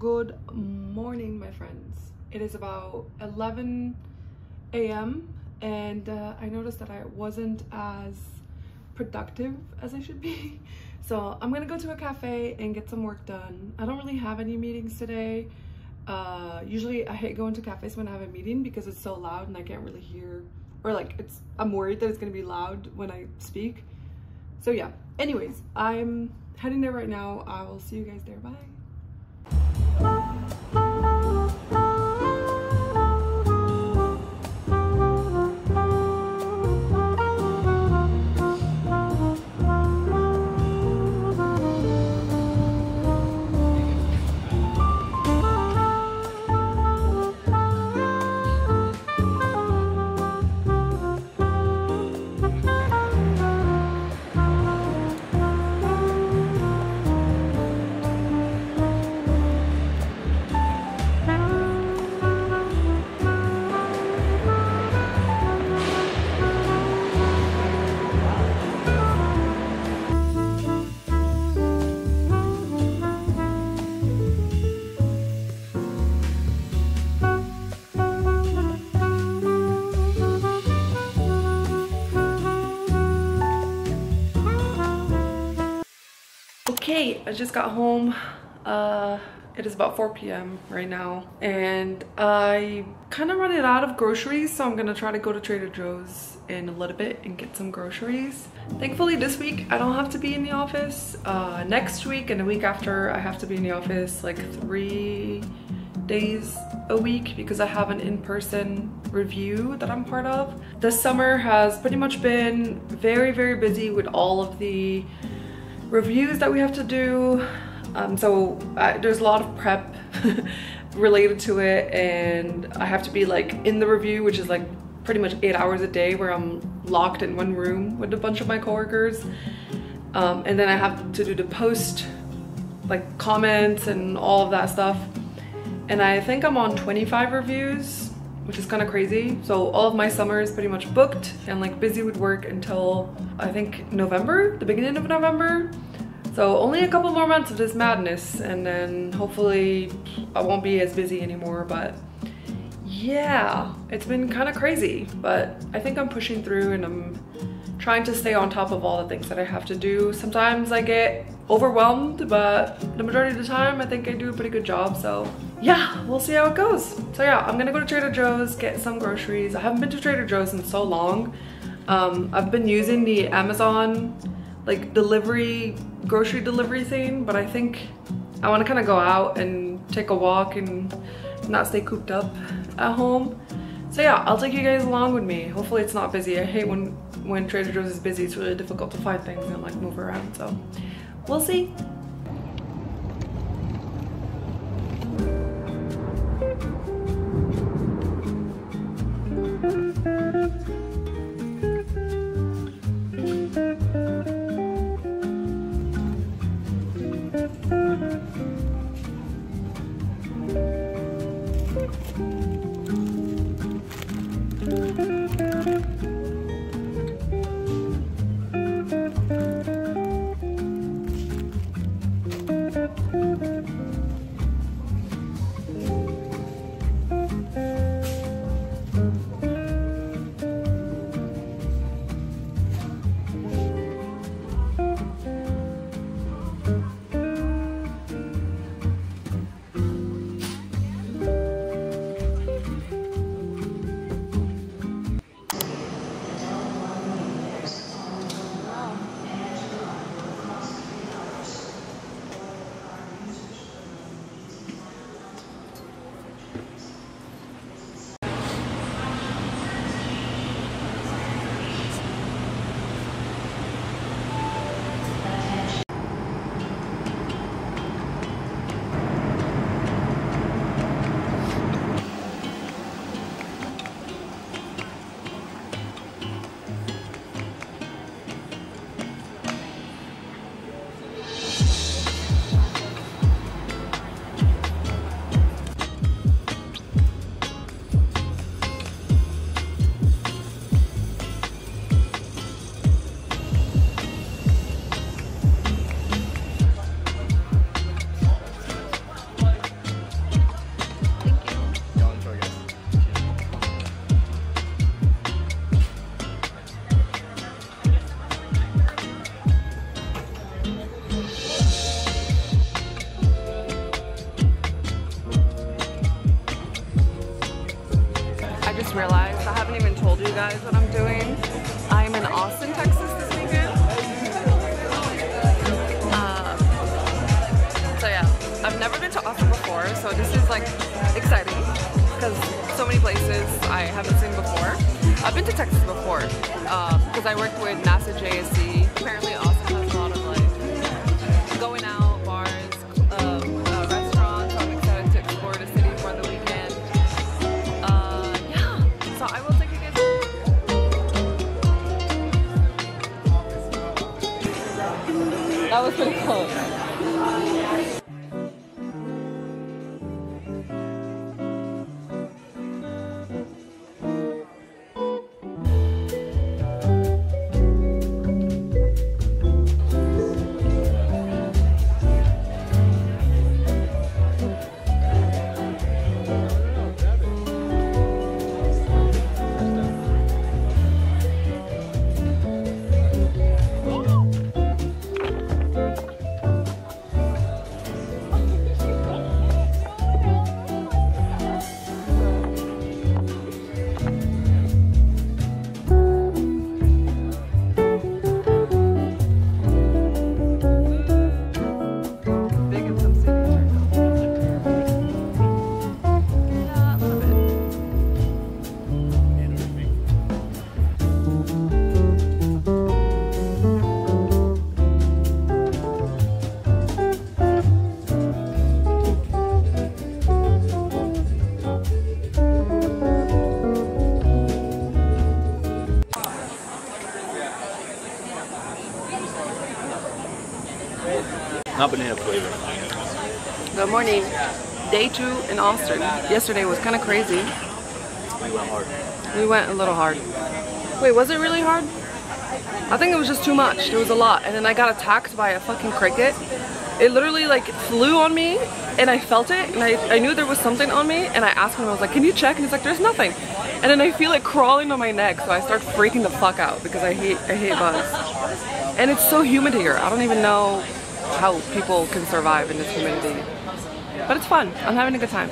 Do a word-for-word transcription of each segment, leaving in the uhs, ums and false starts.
Good morning, my friends. It is about eleven a m and uh, I noticed that I wasn't as productive as I should be. So I'm gonna go to a cafe and get some work done. I don't really have any meetings today. Uh, usually I hate going to cafes when I have a meeting because it's so loud and I can't really hear, or like it's, I'm worried that it's gonna be loud when I speak. So yeah, anyways, I'm heading there right now. I will see you guys there, bye. Hey, I just got home. Uh, it is about four p m right now and I kind of run it out of groceries, so I'm gonna try to go to Trader Joe's in a little bit and get some groceries. Thankfully this week I don't have to be in the office. Uh, next week and the week after I have to be in the office like three days a week because I have an in-person review that I'm part of. This summer has pretty much been very very busy with all of the reviews that we have to do, um, so I, there's a lot of prep related to it, and I have to be like in the review, which is like pretty much eight hours a day where I'm locked in one room with a bunch of my coworkers, um, and then I have to do the post, like comments and all of that stuff, and I think I'm on twenty-five reviews, which is kind of crazy. So all of my summer is pretty much booked and like busy with work until I think November, the beginning of November. So only a couple more months of this madness and then hopefully I won't be as busy anymore, but yeah, it's been kind of crazy, but I think I'm pushing through and I'm trying to stay on top of all the things that I have to do. Sometimes I get overwhelmed, but the majority of the time I think I do a pretty good job, so yeah, we'll see how it goes. So yeah, I'm gonna go to Trader Joe's, get some groceries. I haven't been to Trader Joe's in so long. Um, I've been using the Amazon like delivery, grocery delivery thing, but I think I wanna kinda go out and take a walk and not stay cooped up at home. So yeah, I'll take you guys along with me. Hopefully it's not busy. I hate when, when Trader Joe's is busy. It's really difficult to find things and like move around, so we'll see. just realized I haven't even told you guys what I'm doing. I'm in Austin, Texas this weekend. Um, so yeah, I've never been to Austin before, so this is like exciting because so many places I haven't seen before. I've been to Texas before because um, I worked with NASA J S C. Apparently, Austin has a lot of like going out. That was pretty cool. Not banana flavor. Good morning. Day two in Austin. Yesterday was kind of crazy. We went hard. We went a little hard. Wait, was it really hard? I think it was just too much. It was a lot. And then I got attacked by a fucking cricket. It literally like flew on me and I felt it and I, I knew there was something on me and I asked him, I was like, can you check? And he's like, there's nothing. And then I feel it crawling on my neck, so I start freaking the fuck out because I hate, I hate bugs. And it's so humid here. I don't even know how people can survive in this humidity. But it's fun. I'm having a good time.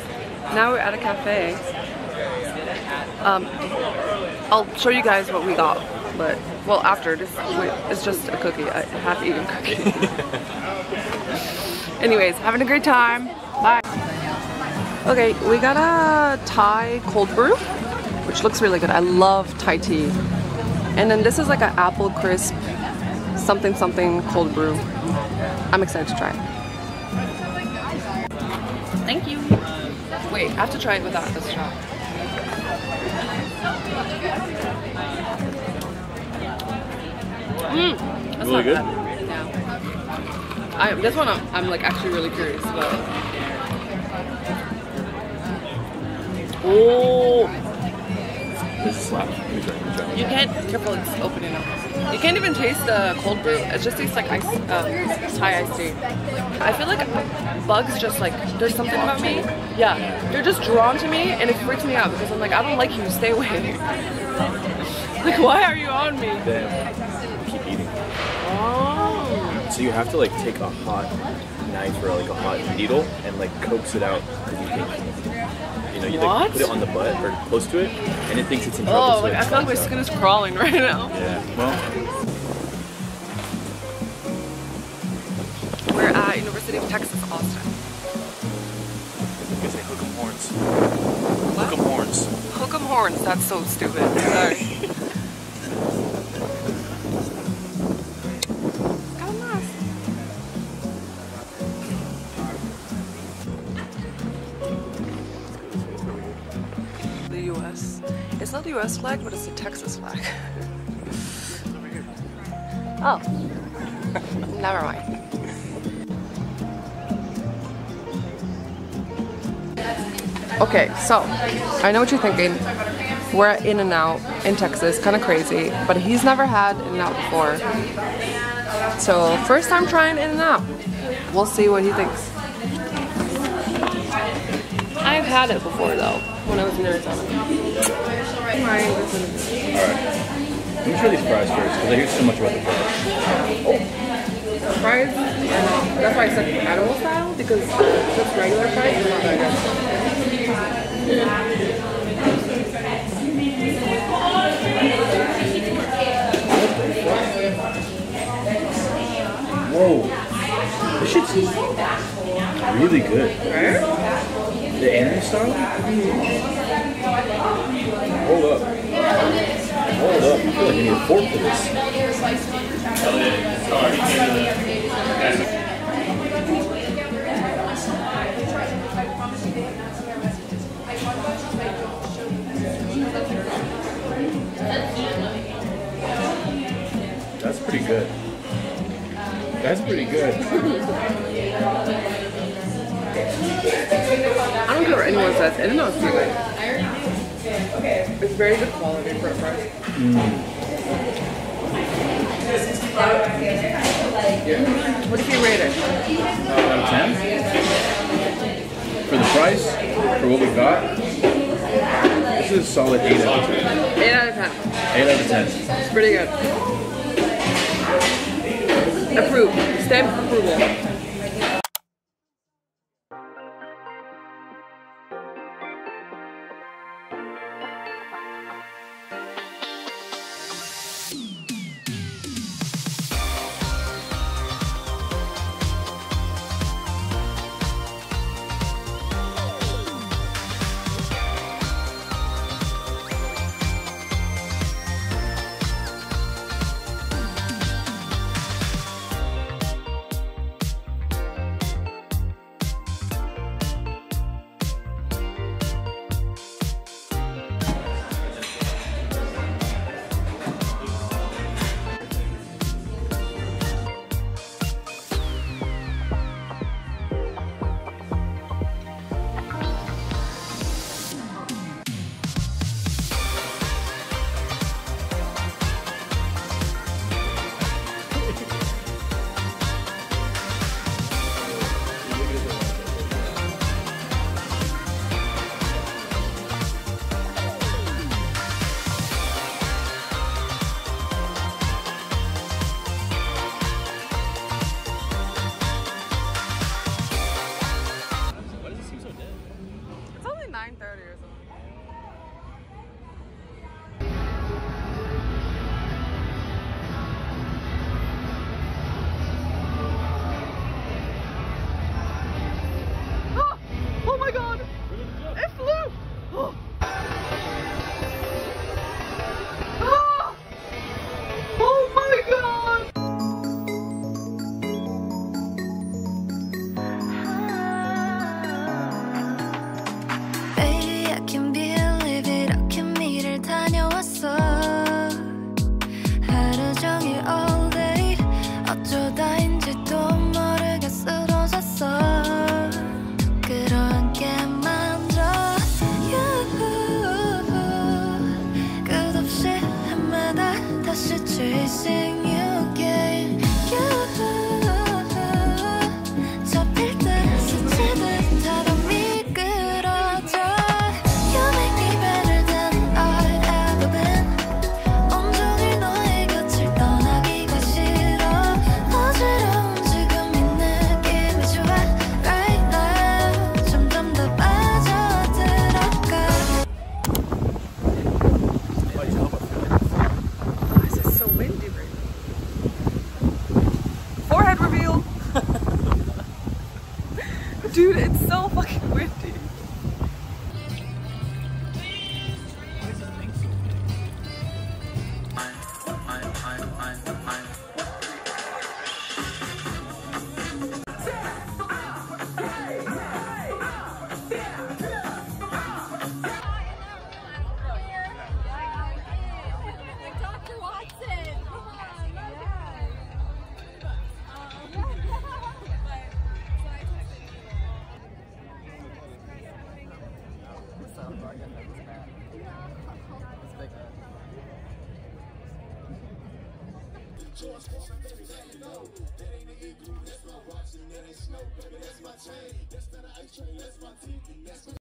Now we're at a cafe. Um, I'll show you guys what we got, but well after this it's just a cookie, a half-eaten cookie. Anyways, having a great time. Bye. Okay, we got a Thai cold brew, which looks really good. I love Thai tea. And then this is like an apple crisp something something cold brew. I'm excited to try it. Thank you. Wait, I have to try it without this straw. Mm, that's really not good. Bad. Yeah. I, this one I'm, I'm like actually really curious about. Oh, this is slap. You can't. Careful, it's opening up. You can't even taste the cold brew. It just tastes like ice, um, Thai iced tea. I feel like bugs just like, there's something about me. Yeah, they're just drawn to me and it freaks me out because I'm like, I don't like you, stay away. Like, why are you on me? Damn. Keep eating. Oh. So you have to like take a hot knife or like a hot needle and like coax it out because you think, you know, you like, put it on the butt or close to it and it thinks it's in trouble. Oh, so like, I feel like my skin is crawling right now. Yeah, well. We're at University of Texas, Austin. I guess they hook 'em horns. What? Hook 'em horns. Hook 'em horns, that's so stupid. Sorry. It's not the U S flag, but it's the Texas flag. Oh. Never mind. Okay, so I know what you're thinking. We're at In-N-Out in Texas, kind of crazy, but he's never had In-N-Out before. So first time trying In-N-Out. We'll see what he thinks. I've had it before though, when I was in Arizona. Alright. Let me try these fries first, because I hear so much about the fries. Oh. Fries, that's why I said animal style, because just regular fries is not that good. Yeah. Whoa. This shit's really good. Right? The anime style? Mm-hmm. Hold up. Hold up. I feel like I need a fork for this. That's pretty good. That's pretty good. I don't care what anyone says. In-N-Out is good. It's very good quality for a price. Mm. What do you rate it? out of ten? For the price? For what we got? This is a solid eight out of ten. eight out of ten. eight out of ten. It's pretty good. Approved. Stamp approval. Dude, it's so fucking windy. That's my chain, that's not an ice train, that's my T V, that's my